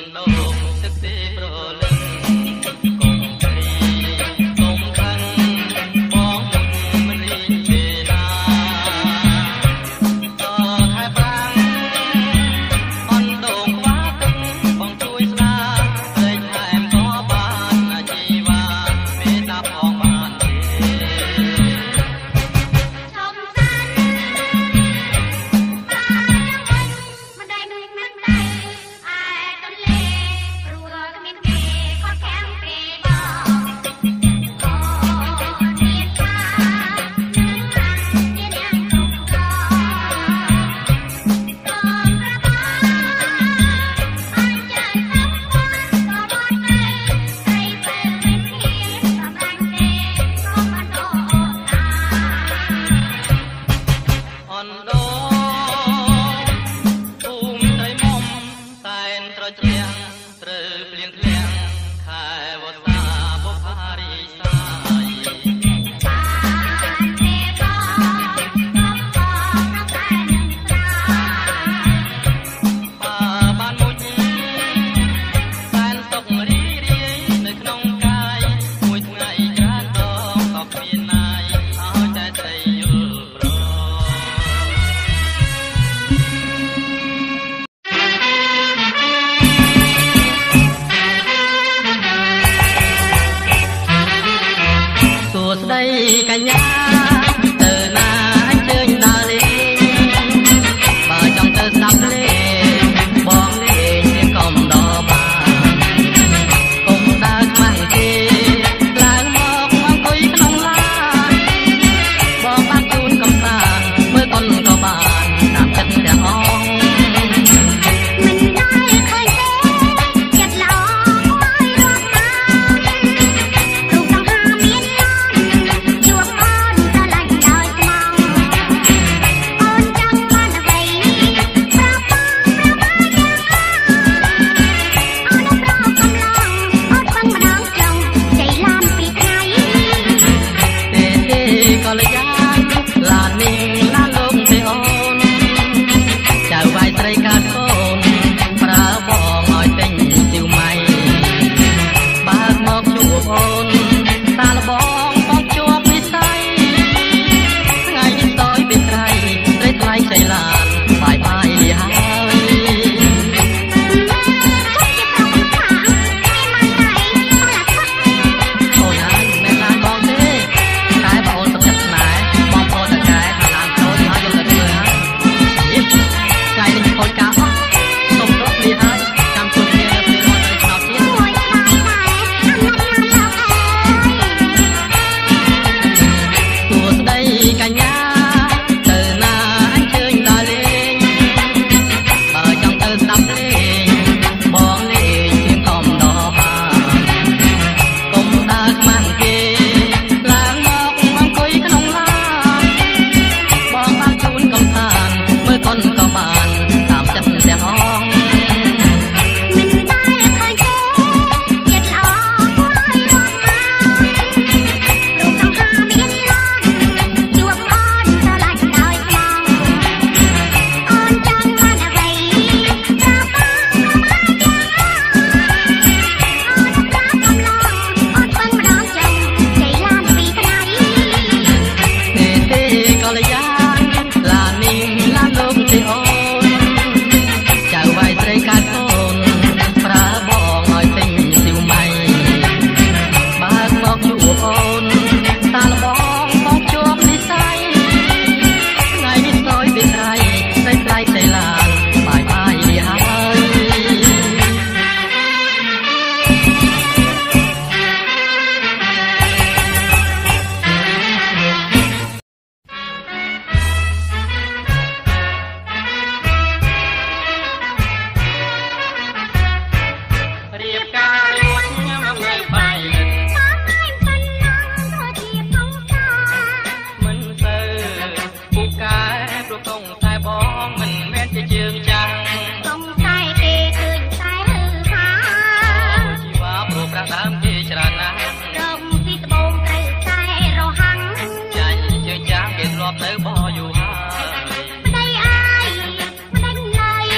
ไม่ได้อายไม่ได้เลย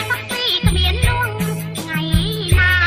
สักทีก็เมียนลุงไงนะ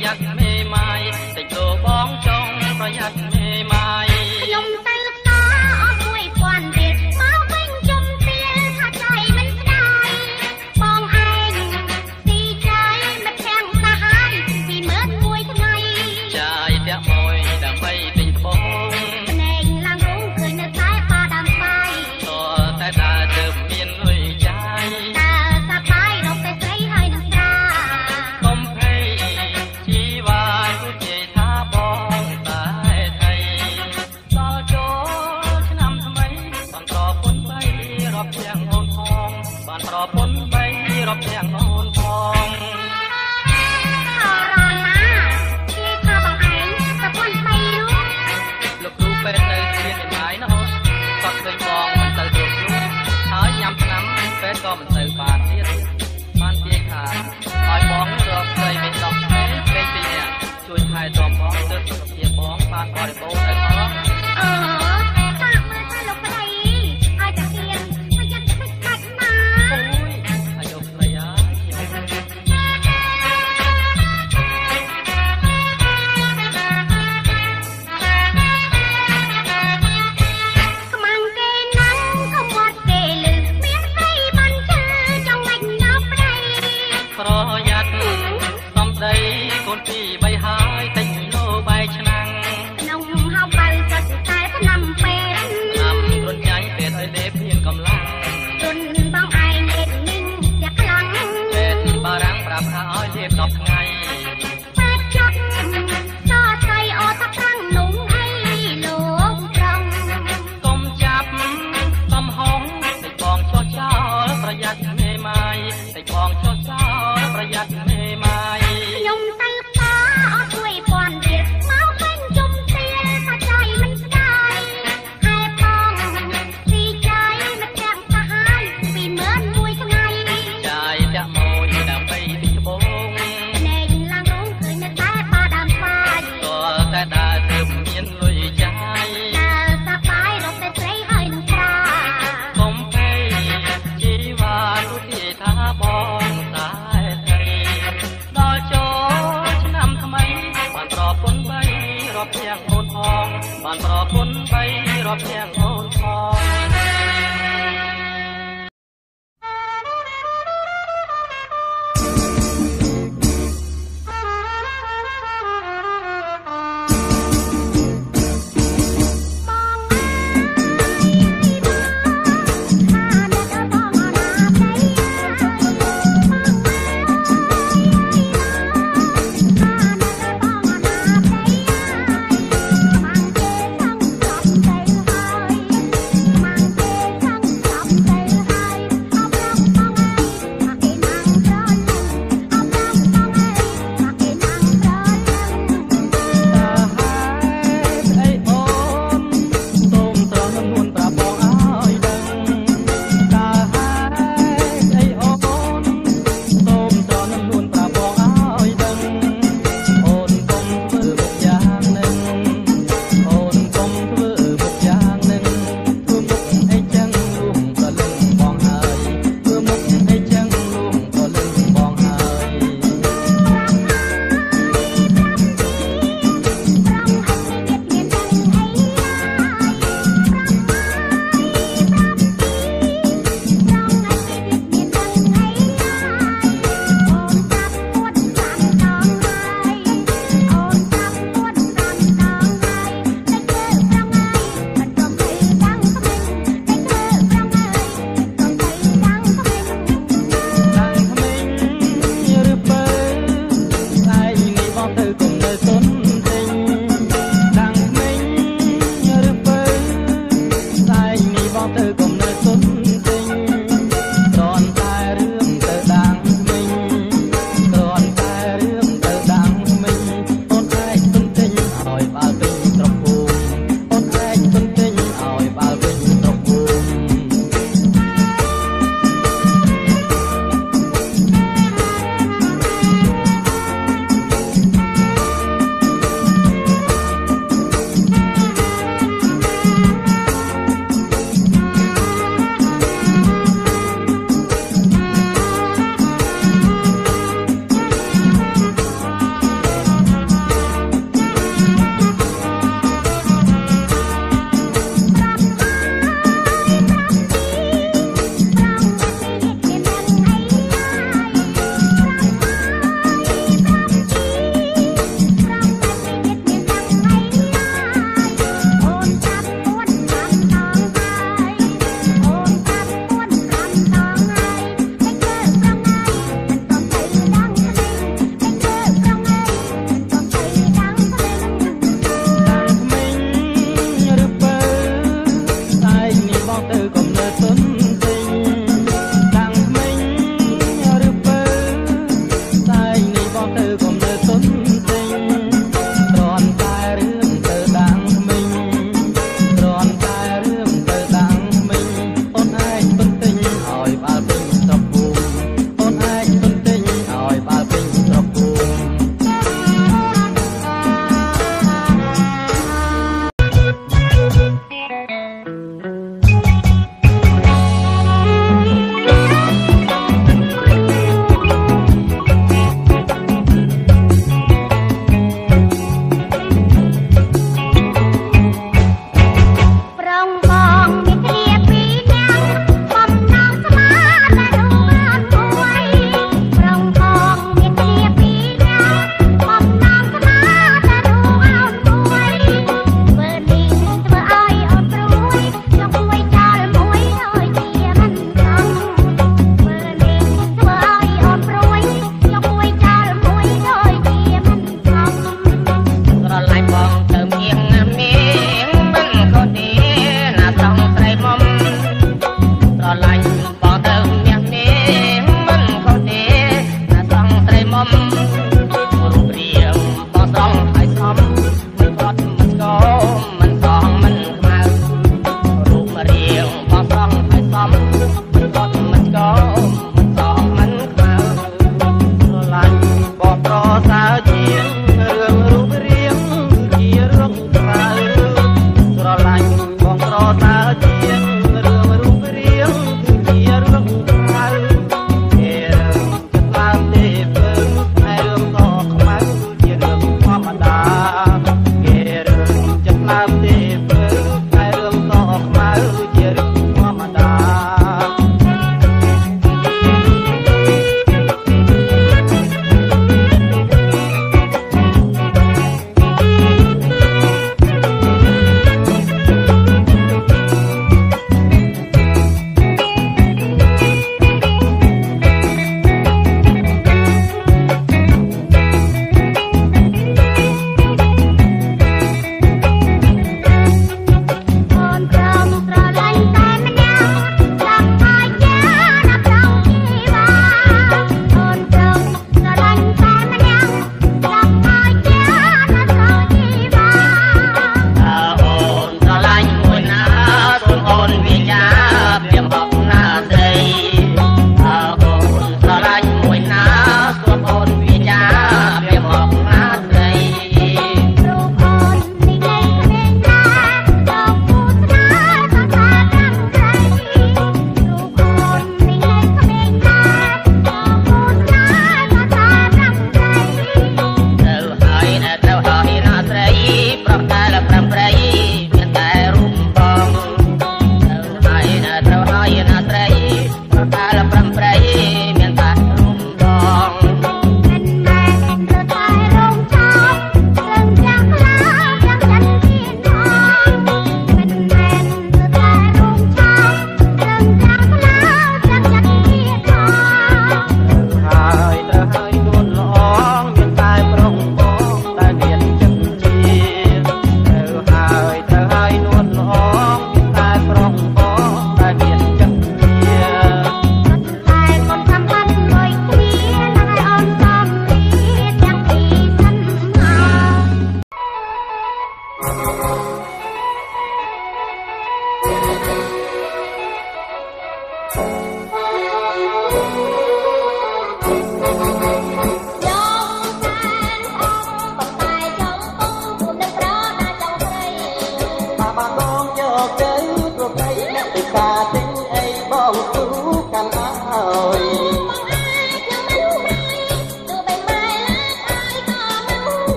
ประหยัดไม่ไม้แต่โจบ้องจงประหยัดไม่ไม้ขยมไตลูกตาเอาด้วยควันเด็ดเมาเบ่งจมเตี้ยถ้าใจมันได้มองไอ้ดีใจมันแข็งตาหายสีเหมือนมวยทนายใจเตี้ยมวยดังไปเป็นฟองแหน่งลางรู้เคยเนื้อสายปลาดำไปต่อแต่ตาเดิมเมียนหนุ่ยใจตาสะพายนกไปใส่ให้ดูตาต้มไผ่ชีวาผู้ใจท่าบองตาไทยต่อโจชะนำทำไมตอนต่อปนไปรอบเพียงโอนทองบ้านต่อปนไปรอบเพียงโอนทองก็มันตื่นบานเรียนมันเพียงขาดคอยบ้องรอบเคยเป็นดอกไม้เป็นปีเนี่ยช่วยทายตัวบ้องเดินตัวเพียงบ้องบานคอยโบแต่ก็แต่ปากมือใส่ลงไปไอ้จะเพียงไม่ยันจะไม่กัดมาอายุระยะ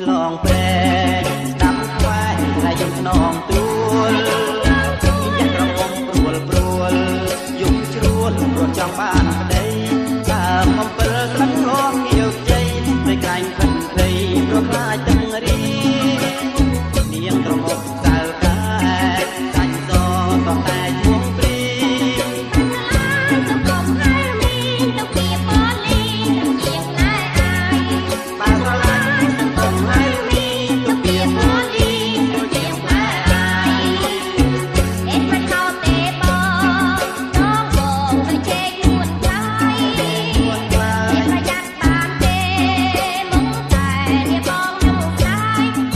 ฉลองแปรดับไว้ในยมนองตูลยังกระผมปรวลปรวลยุบชรวนรถจองบ้านใดตามอำเภอครั้งร้องเกี่ยวใจไปไกลพันไกลเพราะคลายจังรีเนียงกระผมสาวกายใจโตต้องแต่ช่วงปรีต้องกลมให้มีต้องปีบอลีต้องเกียงไล่ไอ้บ้านเราต้องกลมให้มีต้องปีบอลีต้องเกียงไล่ไอ้เอ็นมันเข้าเตะบอลน้องโบกไปเช็คหมุนไกลเอ็นมายัดตามเตะมุ้งแต่เนี่ยบอลอยู่ไกล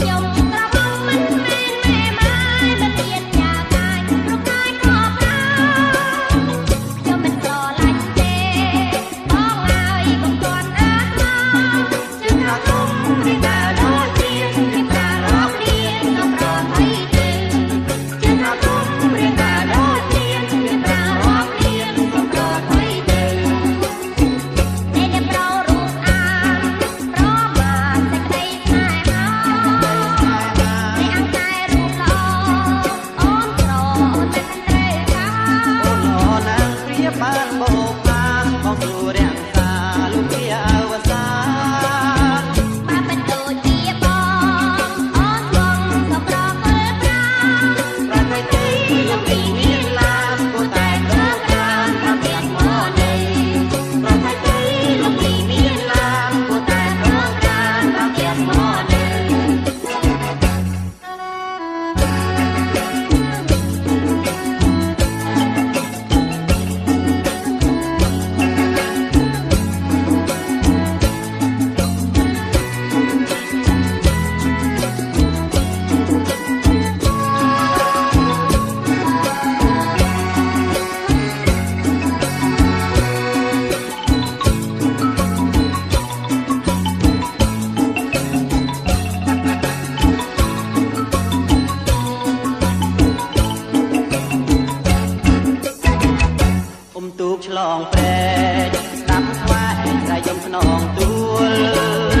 ยงกระบอกมันแม่นแม่ไม้มันเตียนยาไกลรูปไกลขอบเราเจ้ามันกลอลันเตะมองเราอีกคนก่อนอาทองจึงเราทุ่มให้ตาดูเทียนให้ตาร้องเรียนต้องรอให้ดึงจึงเราทุ่มให้ตาดูเทียนให้ตาร้องเรียนต้องรอให้ดึง เอ็นยังเรารู้อ่านเพราะมาแต่ใครไม่เอาในอังกายรูปหล่ออ้อมกรอแต่มันเร็วช้า หล่อนางเรียบบ้านโบกพางของดูเรียงตาลูกเรียาวสาน มาเป็นโดดเดี่ยวบอลอ้อนวงต้องรอเพื่อปราบ ประไทยตีลำปีนิลามกูแต่งโลกรามพระเบียงโมเดลประไทยตีลำปีนิลามกูแต่งโลกรามพระเบียงโมเดลตูกฉลองแปรดับไว้ใส่ยมขนองตูล